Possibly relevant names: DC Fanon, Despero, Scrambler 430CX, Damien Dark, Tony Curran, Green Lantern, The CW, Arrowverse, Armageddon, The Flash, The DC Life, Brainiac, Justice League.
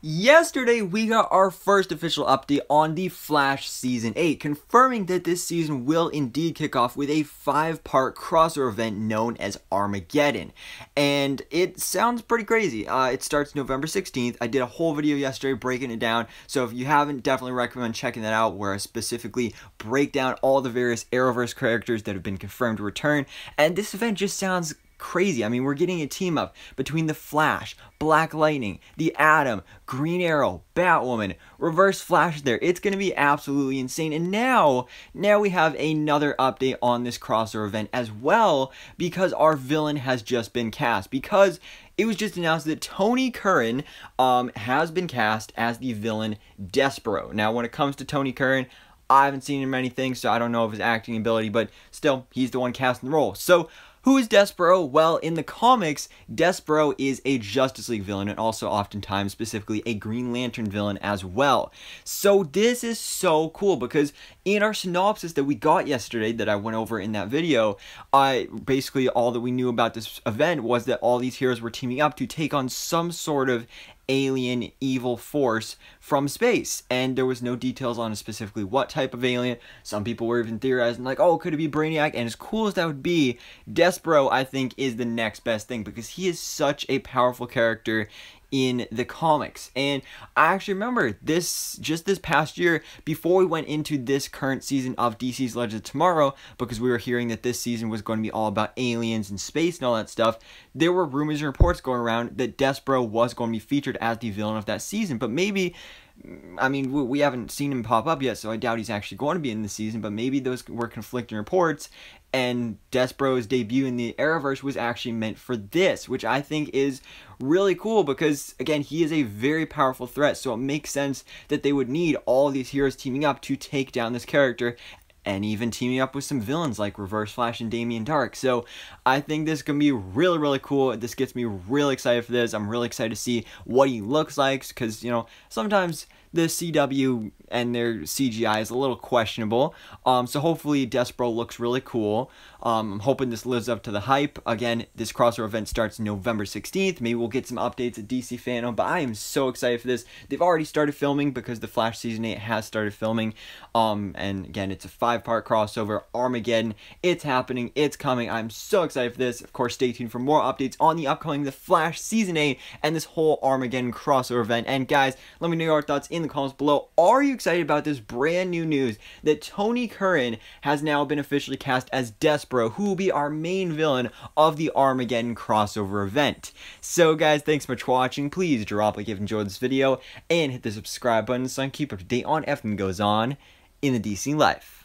Yesterday, we got our first official update on The Flash Season 8, confirming that this season will indeed kick off with a 5-part crossover event known as Armageddon. And it sounds pretty crazy. It starts November 16th. I did a whole video yesterday breaking it down, so if you haven't, definitely recommend checking that out, where I specifically break down all the various Arrowverse characters that have been confirmed to return. And this event just sounds crazy. I mean, we're getting a team up between the Flash, Black Lightning, the Atom, Green Arrow, Batwoman, Reverse Flash there. It's going to be absolutely insane. And now we have another update on this crossover event as well, because our villain has just been cast, because it was just announced that Tony Curran has been cast as the villain Despero. Now, when it comes to Tony Curran, I haven't seen him in many things, so I don't know of his acting ability, but still, he's the one casting the role. So, who is Despero? Well, in the comics, Despero is a Justice League villain, and also oftentimes specifically a Green Lantern villain as well. So this is so cool, because in our synopsis that we got yesterday, that I went over in that video, basically all that we knew about this event was that all these heroes were teaming up to take on some sort of alien evil force from space, and there was no details on specifically what type of alien. Some people were even theorizing, like, oh, could it be Brainiac? And as cool as that would be, Despero, I think, is the next best thing, because he is such a powerful character in the comics. And I actually remember just this past year, before we went into this current season of DC's Legends of Tomorrow, because we were hearing that this season was going to be all about aliens and space and all that stuff, there were rumors and reports going around that Despero was going to be featured as the villain of that season. But maybe, I mean, we haven't seen him pop up yet, so I doubt he's actually going to be in the season, but maybe those were conflicting reports, and Despero's debut in the Arrowverse was actually meant for this, which I think is really cool, because again, he is a very powerful threat, so it makes sense that they would need all these heroes teaming up to take down this character, and even teaming up with some villains like Reverse Flash and Damien Dark. So I think this is going to be really, really cool. This gets me really excited for this. I'm really excited to see what he looks like, because, you know, sometimes the CW and their CGI is a little questionable. So hopefully Despero looks really cool. I'm hoping this lives up to the hype. Again, this crossover event starts November 16th. Maybe we'll get some updates at DC Fanon, but I am so excited for this. They've already started filming, because The Flash Season 8 has started filming. And again, it's a 5-part crossover, Armageddon. It's happening. It's coming. I'm so excited for this. Of course, stay tuned for more updates on the upcoming The Flash Season 8 and this whole Armageddon crossover event. And guys, let me know your thoughts in the comments below. Are you excited about this brand new news that Tony Curran has now been officially cast as Despero, who will be our main villain of the Armageddon crossover event? So guys, thanks so much for watching. Please drop a like if you've enjoyed this video, and hit the subscribe button so I can keep up to date on everything that goes on in the DC Life.